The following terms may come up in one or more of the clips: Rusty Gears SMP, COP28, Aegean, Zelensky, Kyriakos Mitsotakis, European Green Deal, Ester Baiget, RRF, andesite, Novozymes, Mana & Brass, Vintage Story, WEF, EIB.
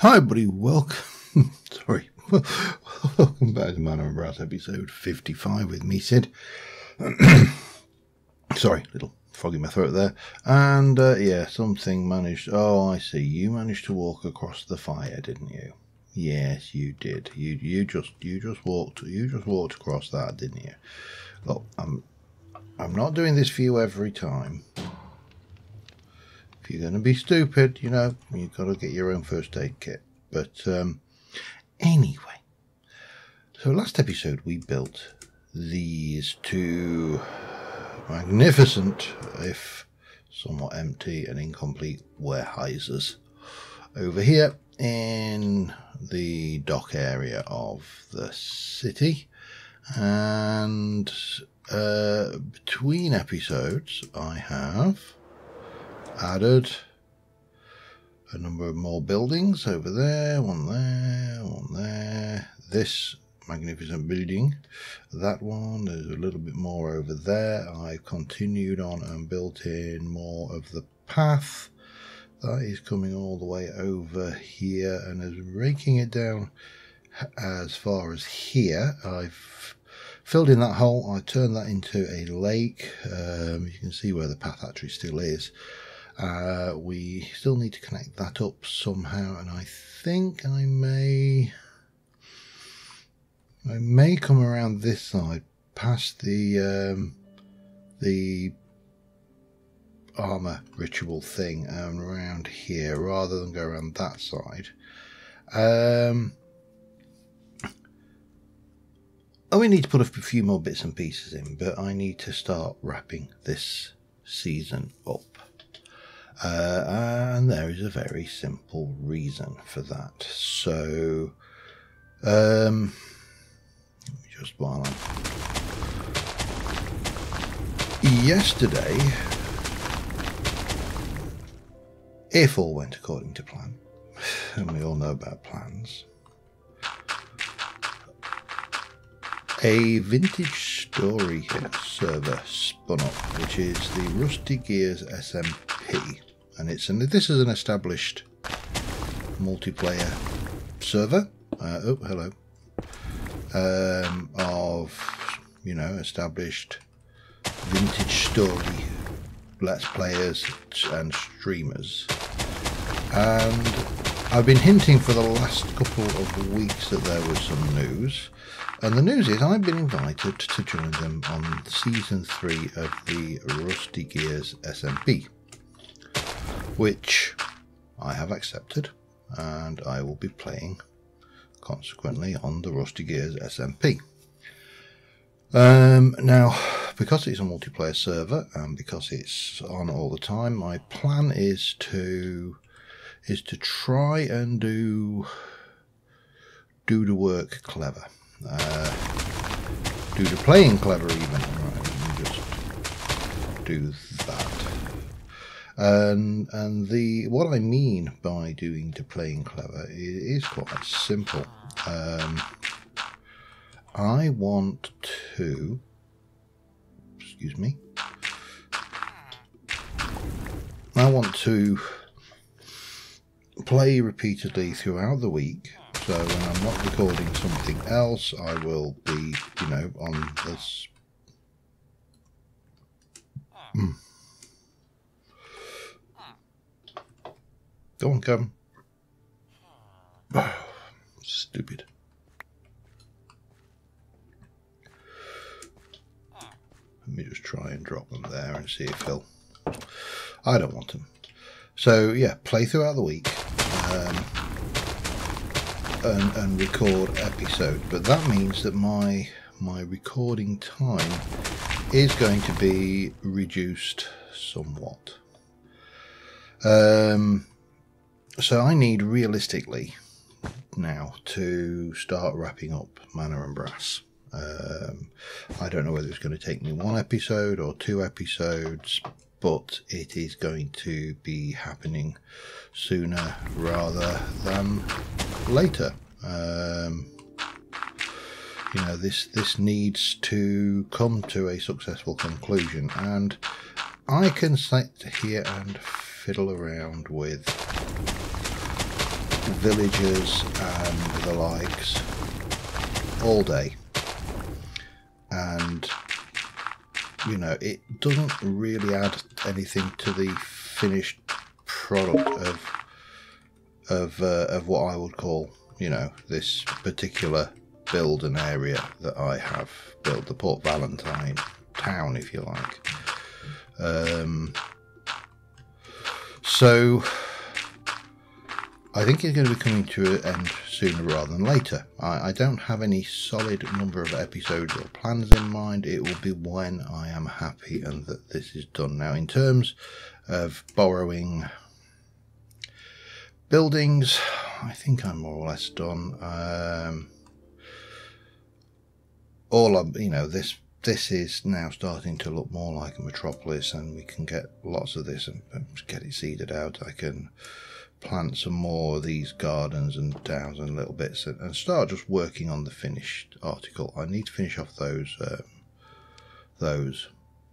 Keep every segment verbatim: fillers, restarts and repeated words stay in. Hi everybody, welcome, sorry, welcome back to Mana and Brass episode fifty-five with me, Sid. Sorry, little frog in my throat there. And uh, yeah, something managed, oh I see, you managed to walk across the fire, didn't you? Yes, you did. You you just you just walked you just walked across that, didn't you? Look, I'm I'm not doing this for you every time. If you're going to be stupid, you know, you've got to get your own first aid kit. But um, anyway, so last episode we built these two magnificent, if somewhat empty and incomplete, warehouses over here in the dock area of the city. And uh, between episodes I have added a number of more buildings over there, one there, one there, this magnificent building, that one, there's a little bit more over there. I continued on and built in more of the path that is coming all the way over here and is raking it down as far as here. I've filled in that hole, I turned that into a lake. Um, you can see where the path actually still is. Uh, we still need to connect that up somehow, and I think I may I may come around this side past the um, the armor ritual thing and around here rather than go around that side. Um, oh, we need to put a few more bits and pieces in, but I need to start wrapping this season up. Uh, and there is a very simple reason for that. So, um, let me just while I'm... Yesterday, if all went according to plan, and we all know about plans, a Vintage Story server spun up, which is the Rusty Gears S M P. And it's an, this is an established multiplayer server. Uh, oh, hello. Um, of, you know, established Vintage Story Let's Players and streamers. And I've been hinting for the last couple of weeks that there was some news. And the news is I've been invited to join them on season three of the Rusty Gears S M P. Which I have accepted, and I will be playing consequently on the Rusty Gears S M P. Um, now, because it's a multiplayer server and because it's on all the time, my plan is to is to try and do do the work clever, uh, do the playing clever even. Right, let me just do that. And, and the what I mean by doing to playing clever is, is quite simple. Um, I want to, excuse me, I want to play repeatedly throughout the week. So when I'm not recording something else, I will be, you know, on this. Mm. Go on, Kevin. Oh, stupid. Let me just try and drop them there and see if he'll... I don't want them. So, yeah, play throughout the week. Um, and, and record episodes. But that means that my, my recording time is going to be reduced somewhat. Um... So I need realistically now to start wrapping up Mana and Brass. Um, I don't know whether it's going to take me one episode or two episodes, but it is going to be happening sooner rather than later. Um, you know, this, this needs to come to a successful conclusion, and I can sit here and fiddle around with villagers and the likes all day, and you know, it doesn't really add anything to the finished product of of uh, of what I would call, you know, this particular build and area that I have built, the Port Valentine town, if you like. Um, so I think it's going to be coming to an end sooner rather than later. I, I don't have any solid number of episodes or plans in mind. It will be when I am happy and that this is done. Now, in terms of borrowing buildings, I think I'm more or less done. Um, all of, you know, this this is now starting to look more like a metropolis, and we can get lots of this and get it seeded out. I can plant some more of these gardens and downs and little bits, and, and start just working on the finished article. I need to finish off those um, those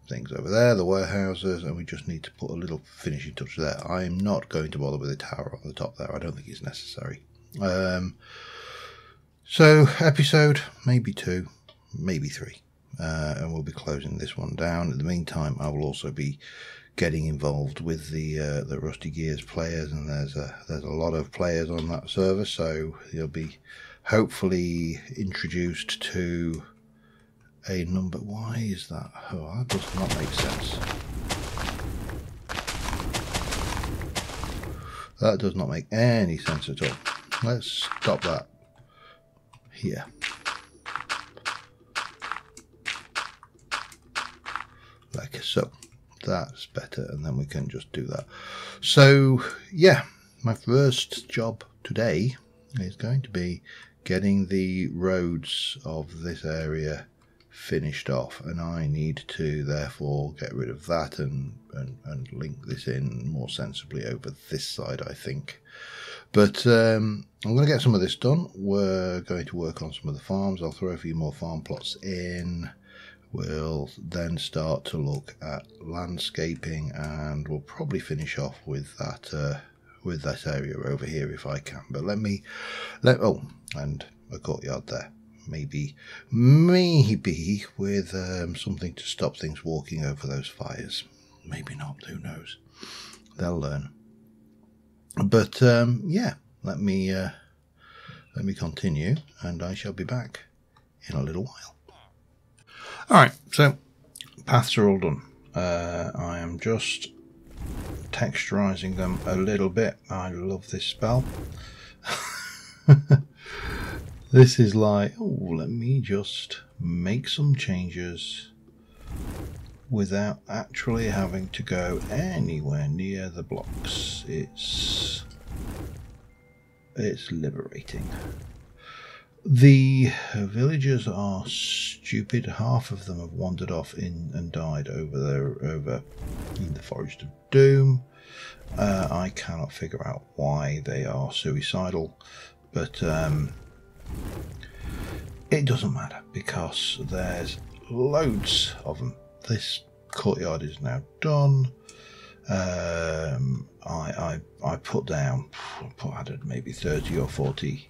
things over there, the warehouses, and we just need to put a little finishing touch there. I am not going to bother with the tower on the top there. I don't think it's necessary. Um, so episode maybe two, maybe three, uh, and we'll be closing this one down. In the meantime, I will also be getting involved with the uh, the Rusty Gears players, and there's a there's a lot of players on that server, so you'll be hopefully introduced to a number. Why is that? Oh, that does not make sense. That does not make any sense at all. Let's stop that here. Like so. That's better, and then we can just do that. So yeah, my first job today is going to be getting the roads of this area finished off, and I need to therefore get rid of that and and, and link this in more sensibly over this side, I think. But um, I'm going to get some of this done. We're going to work on some of the farms. I'll throw a few more farm plots in. We'll then start to look at landscaping, and we'll probably finish off with that uh, with that area over here if I can. But let me let oh, and a courtyard there, maybe maybe with um, something to stop things walking over those fires. Maybe not. Who knows? They'll learn. But um, yeah, let me uh, let me continue, and I shall be back in a little while. Alright, so paths are all done. Uh, I am just texturizing them a little bit. I love this spell. This is like, oh, let me just make some changes without actually having to go anywhere near the blocks. It's, it's liberating. The villagers are stupid. Half of them have wandered off in and died over there, over in the Forest of Doom. Uh, I cannot figure out why they are suicidal, but um, it doesn't matter because there's loads of them. This courtyard is now done. Um, I, I I put down, I added maybe thirty or forty.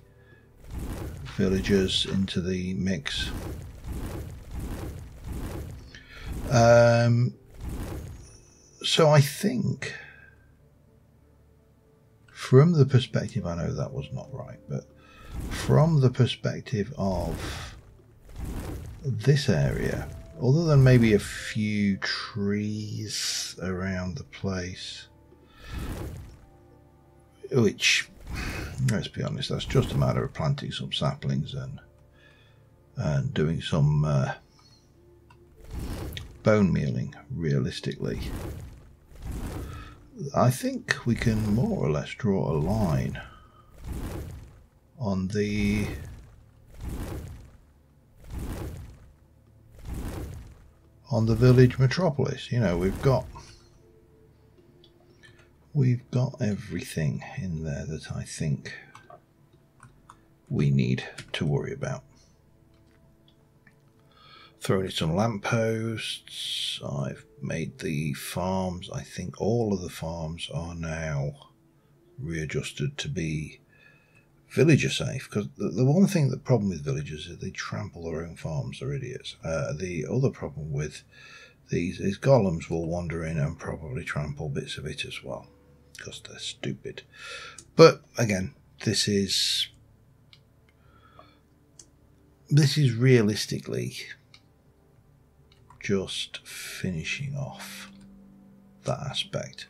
Villagers into the mix. Um, so I think from the perspective, I know that was not right, but from the perspective of this area, other than maybe a few trees around the place, which, let's be honest, that's just a matter of planting some saplings and and doing some uh, bone mealing, realistically. I think we can more or less draw a line on the on the village metropolis. You know, we've got We've got everything in there that I think we need to worry about. Throwing in some lampposts. I've made the farms. I think all of the farms are now readjusted to be Villager safe, because the, the one thing, the problem with villagers is they trample their own farms, they're idiots. Uh, the other problem with these is golems will wander in and probably trample bits of it as well, because they're stupid. But again, this is this is realistically just finishing off that aspect.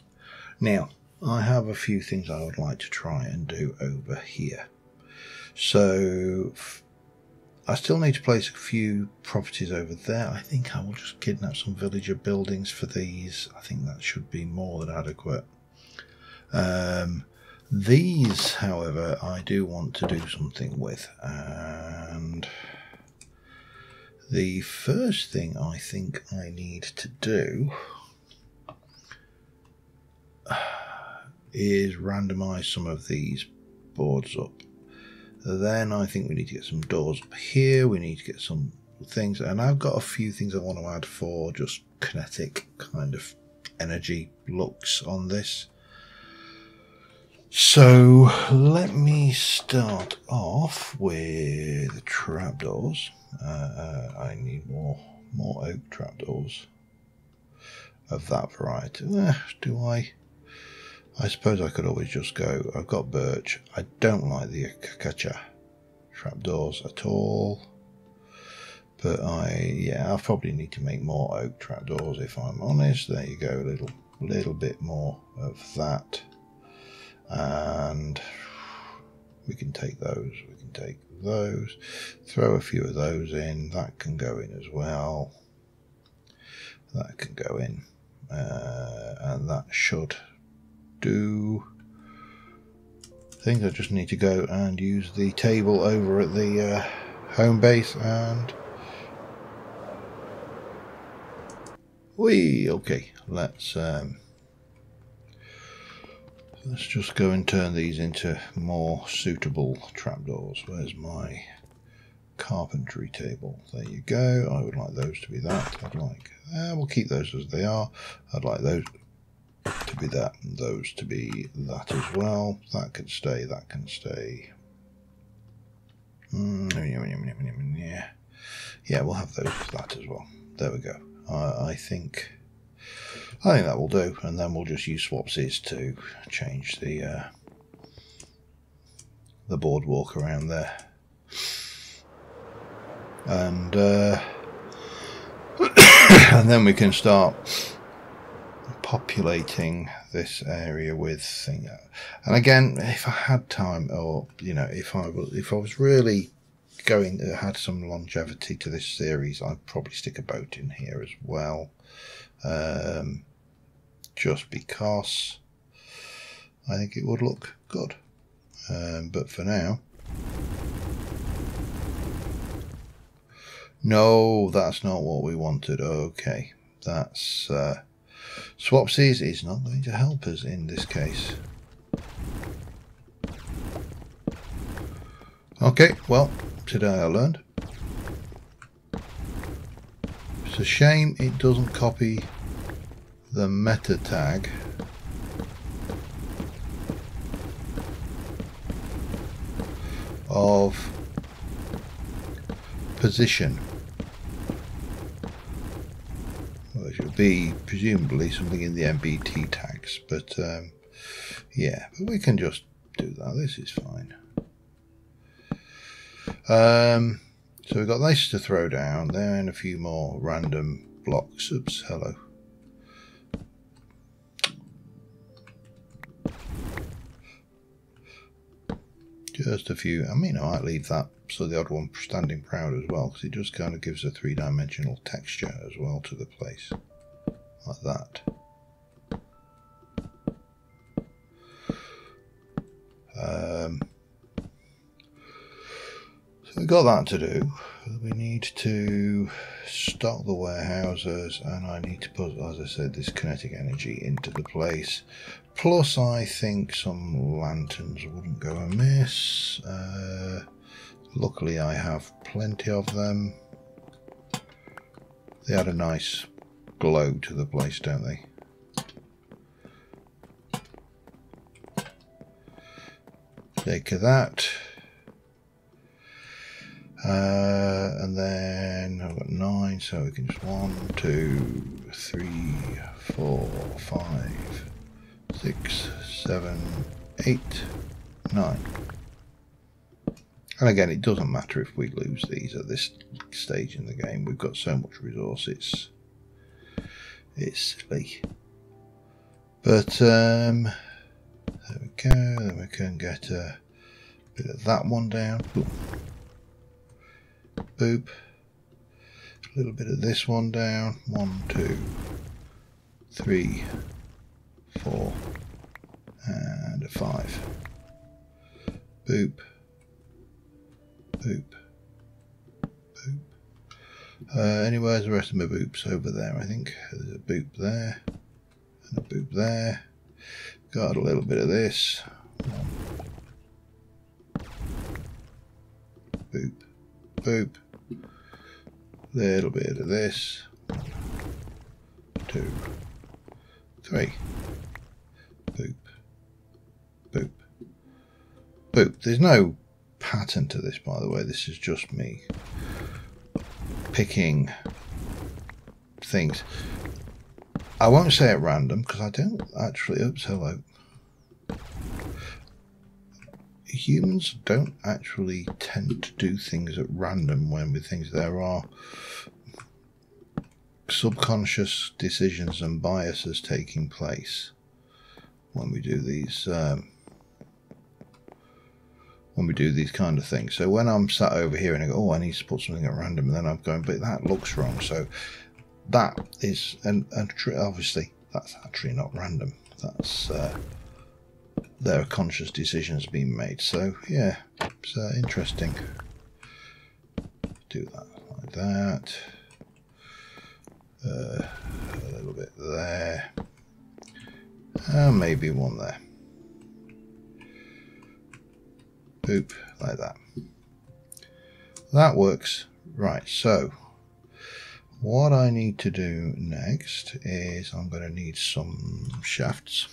Now, I have a few things I would like to try and do over here. So I still need to place a few properties over there. I think I will just kidnap some villager buildings for these. I think that should be more than adequate. Um, these, however, I do want to do something with. And the first thing I think I need to do is randomize some of these boards up. Then I think we need to get some doors up here, we need to get some things, and I've got a few things I want to add for just kinetic kind of energy looks on this. So let me start off with the trapdoors. Uh, uh, I need more, more oak trapdoors of that variety. Uh, do I? I suppose I could always just go, I've got birch. I don't like the acacia trapdoors at all. But I, yeah, I probably need to make more oak trapdoors if I'm honest. There you go, a little, little bit more of that. And we can take those, we can take those. Throw a few of those in, that can go in as well. That can go in. Uh, and that should do things. I just need to go and use the table over at the uh, home base and whee, okay, let's um, let's just go and turn these into more suitable trapdoors. Where's my carpentry table? There you go. I would like those to be that. I'd like uh, we'll keep those as they are. I'd like those to be that, and those to be that as well. That can stay, that can stay. Mm, yeah, yeah, we'll have those for that as well. There we go. I, I think I think that will do, and then we'll just use swapsies to change the uh, the boardwalk around there. And uh, and then we can start populating this area with things. And again, if I had time, or you know, if I was, if I was really going, had some longevity to this series, I'd probably stick a boat in here as well, um, just because I think it would look good. Um, but for now, no, that's not what we wanted. Okay, that's. Uh, Swapsies is not going to help us in this case. Okay, well, today I learned. It's a shame it doesn't copy the meta tag. Of position. Be presumably something in the M B T tags, but um, yeah, but we can just do that. This is fine. Um, so we've got this to throw down there and a few more random blocks. Oops, hello. Just a few. I mean, I might leave that so the odd one standing proud as well, because it just kind of gives a three-dimensional texture as well to the place. Like that. Um, so we've got that to do. We need to stock the warehouses, and I need to put, as I said, this kinetic energy into the place. Plus, I think some lanterns wouldn't go amiss. Uh, luckily, I have plenty of them. They add a nice glow to the place, don't they? Take that. Uh, and then I've got nine, so we can just one, two, three, four, five, six, seven, eight, nine. And again, it doesn't matter if we lose these at this stage in the game. We've got so much resource, it's, it's silly. But, um, there we go. Then we can get a bit of that one down. Ooh. Boop. A little bit of this one down. One, two, three, four, and a five. Boop. Boop. Boop. Uh, anyway, there's the rest of my boops over there, I think. There's a boop there. And a boop there. Got a little bit of this. Boop. Boop. Little bit of this. Two. Three. Boop. Boop. Boop. There's no pattern to this, by the way. This is just me picking things. I won't say at random because I don't actually. Oops, hello. Humans don't actually tend to do things at random when we think there are subconscious decisions and biases taking place when we do these. Um, when we do these kind of things. So when I'm sat over here and I go, oh, I need to put something at random, and then I'm going, but that looks wrong. So that is, and, and obviously that's actually not random. That's, uh, there are conscious decisions being made. So yeah, it's uh, interesting. Do that like that. Uh, a little bit there. And maybe one there. Boop, like that. That works. Right, so what I need to do next is I'm going to need some shafts.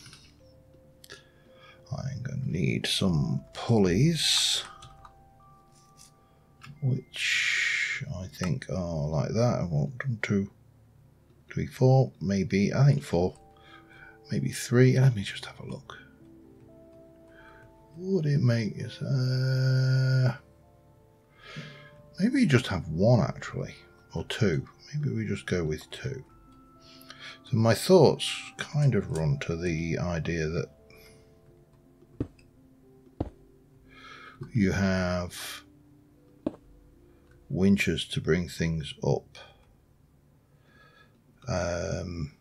I'm going to need some pulleys, which I think are like that. I want one, two, three, four, maybe, I think four, maybe three. Let me just have a look. Would it make is uh maybe you just have one actually, or two. Maybe we just go with two. So my thoughts kind of run to the idea that you have winches to bring things up. Um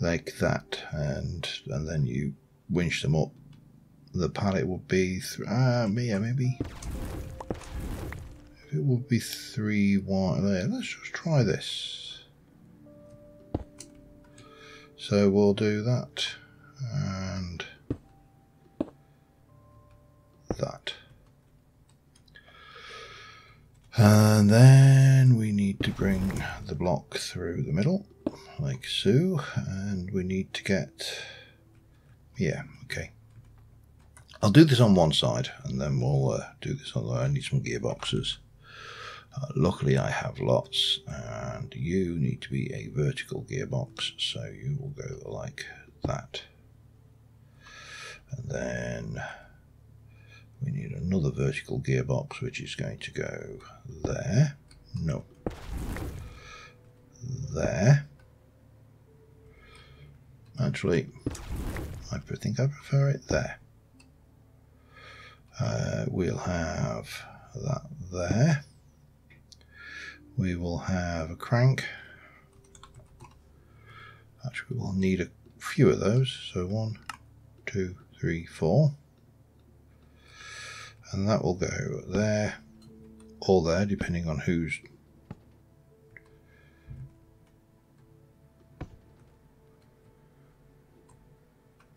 like that, and and then you winch them up. The pallet would be ah, uh, yeah, maybe if it would be three wide there. Let's just try this. So we'll do that and that, and then we need to bring the block through the middle, like so, and we need to get yeah. Okay, I'll do this on one side and then we'll uh, do this on the other. I need some gearboxes. Uh, luckily I have lots, and you need to be a vertical gearbox, so you will go like that, and then we need another vertical gearbox, which is going to go there, no, there. Actually, I think I prefer it there. Uh, we'll have that there. We will have a crank. Actually, we'll need a few of those. So one, two, three, four. And that will go there or there, depending on who's...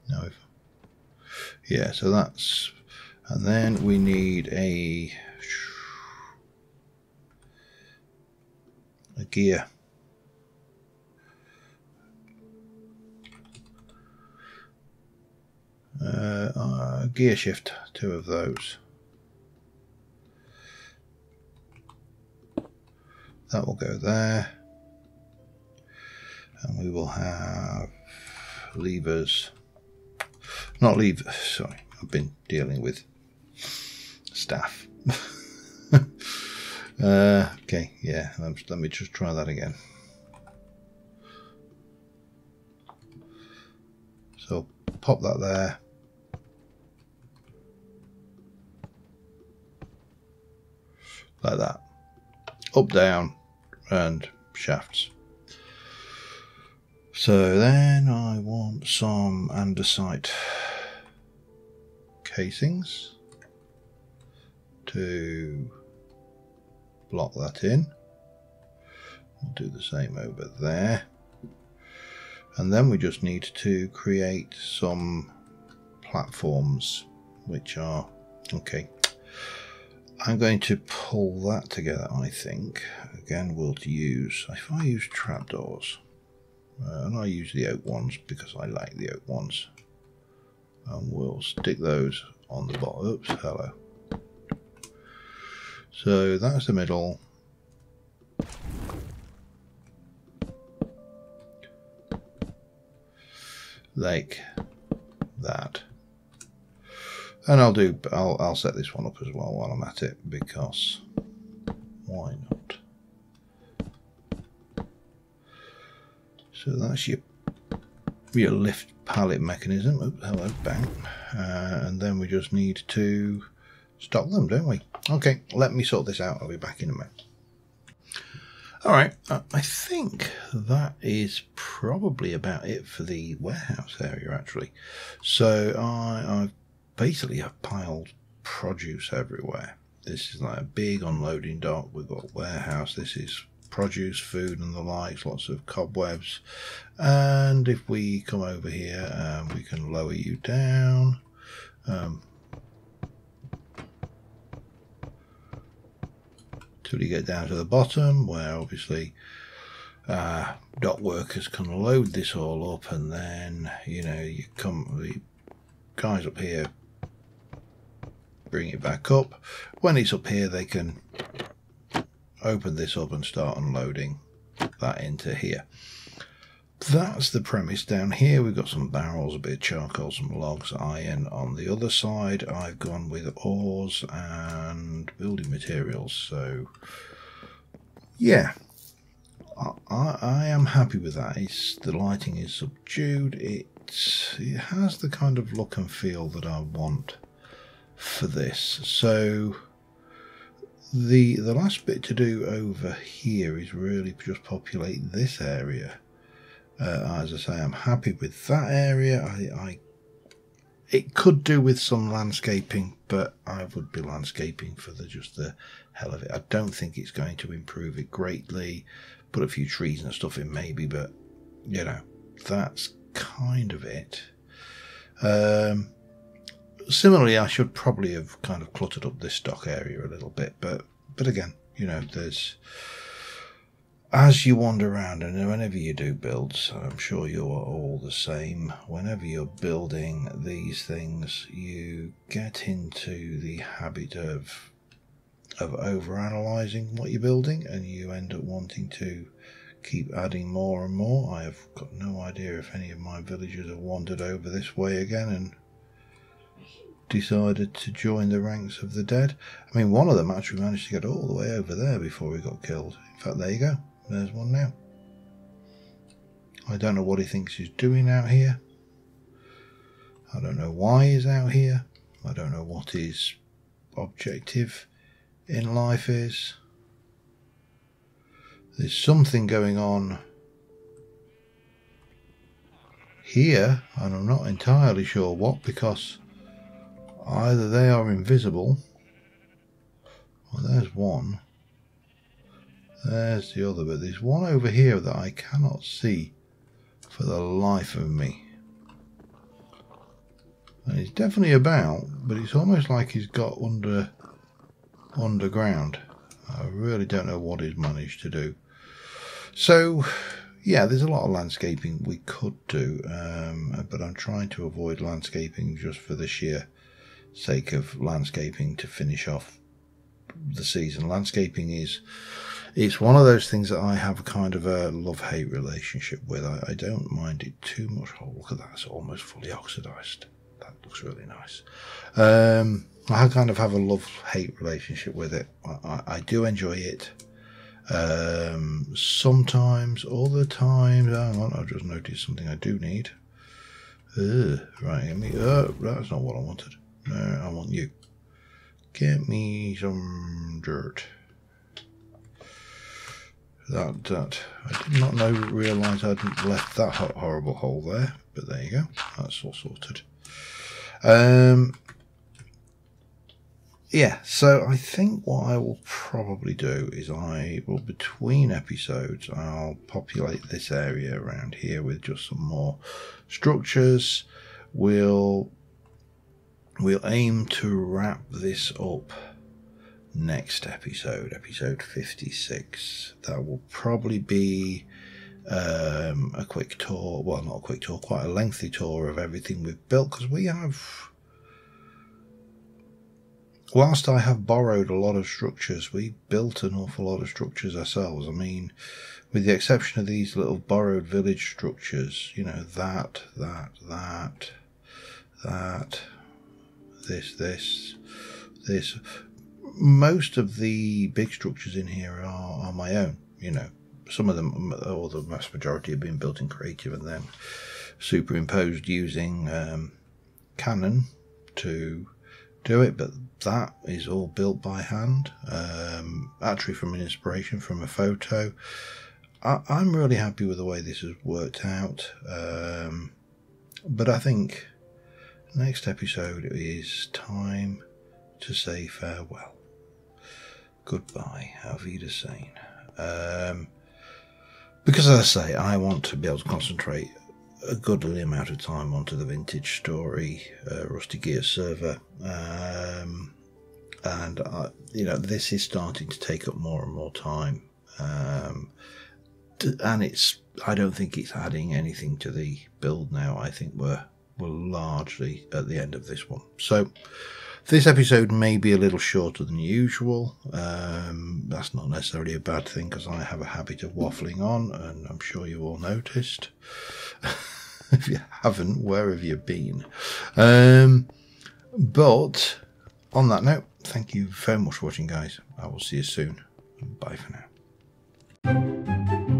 No. Yeah, so that's, and then we need a a gear. Uh, uh gear shift, two of those. that will go there, and we will have levers, not levers, sorry, I've been dealing with staff. uh, okay, yeah, let me just try that again. So pop that there. Like that. Up, down, and shafts. So then I want some andesite casings to block that in. We'll do the same over there. And then we just need to create some platforms, which are, okay, I'm going to pull that together, I think. Again, we'll use, if I use trapdoors, uh, and I use the oak ones because I like the oak ones, and we'll stick those on the bottom. Oops, hello. So that's the middle. Like that, and I'll do. I'll I'll set this one up as well while I'm at it, because why not? So that's your your lift pallet mechanism. Oops, hello, bang, uh, and then we just need to stock them, don't we? Okay, let me sort this out. I'll be back in a minute. Alright, I think that is probably about it for the warehouse area, actually. So I, I basically have piled produce everywhere. This is like a big unloading dock. We've got a warehouse. This is produce, food and the likes, lots of cobwebs. And if we come over here, um, we can lower you down. Um, You get down to the bottom where obviously uh, dock workers can load this all up, and then you know you come the guys up here bring it back up. When it's up here, they can open this up and start unloading that into here. That's the premise. Down here we've got some barrels, a bit of charcoal, some logs, iron. On the other side I've gone with ores and building materials. So yeah, I, I, I am happy with that. It's, the lighting is subdued, it's, it has the kind of look and feel that I want for this. So the the last bit to do over here is really just populate this area. Uh, as I say, I'm happy with that area. I, I it could do with some landscaping, but I would be landscaping for the just the hell of it. I don't think it's going to improve it greatly. Put a few trees and stuff in maybe, but you know, that's kind of it. Um, similarly, I should probably have kind of cluttered up this dock area a little bit, but but again, you know, there's. As you wander around, and whenever you do builds, I'm sure you are all the same, whenever you're building these things, you get into the habit of of overanalyzing what you're building, and you end up wanting to keep adding more and more. I have got no idea if any of my villagers have wandered over this way again and decided to join the ranks of the dead. I mean, one of them actually managed to get all the way over there before he got killed. In fact, there you go. There's one now. I don't know what he thinks he's doing out here. I don't know why he's out here. I don't know what his objective in life is. There's something going on here, and I'm not entirely sure what, because either they are invisible, or there's one. There's the other, but there's one over here that I cannot see for the life of me. And he's definitely about, but it's almost like he's got under underground. I really don't know what he's managed to do. So, yeah, there's a lot of landscaping we could do, um, but I'm trying to avoid landscaping just for the sheer sake of landscaping to finish off the season. Landscaping is It's one of those things that I have a kind of a love-hate relationship with. I, I don't mind it too much. Oh, look at that. It's almost fully oxidized. That looks really nice. Um, I kind of have a love-hate relationship with it. I, I, I do enjoy it. Um, sometimes, all the time. Hang on, I've just noticed something I do need. Uh, right, give me... Uh, that's not what I wanted. No, I want you. Get me some dirt. That, that. I did not know, realise I'd left that horrible hole there. But there you go. That's all sorted. Um, yeah, so I think what I will probably do is I will, between episodes, I'll populate this area around here with just some more structures. We'll... We'll aim to wrap this up next episode, episode fifty-six. That will probably be um, a quick tour, well, not a quick tour, quite a lengthy tour of everything we've built, because we have, whilst I have borrowed a lot of structures, we built an awful lot of structures ourselves. I mean, with the exception of these little borrowed village structures, you know, that, that, that, that... this, this, this. Most of the big structures in here are, are my own, you know. Some of them, or the vast majority, have been built in Creative and then superimposed using um, Canon to do it, but that is all built by hand, um, actually from an inspiration, from a photo. I, I'm really happy with the way this has worked out, um, but I think... next episode is time to say farewell. Goodbye, auf Wiedersehen. Um, because as I say, I want to be able to concentrate a goodly amount of time onto the Vintage Story, uh, Rusty Gears server. Um, and, I, you know, this is starting to take up more and more time. Um, and it's, I don't think it's adding anything to the build now. I think we're... we're largely at the end of this one, so this episode may be a little shorter than usual. Um, that's not necessarily a bad thing, because I have a habit of waffling on, and I'm sure you all noticed. If you haven't, where have you been? Um, but on that note, thank you very much for watching, guys. I will see you soon. Bye for now.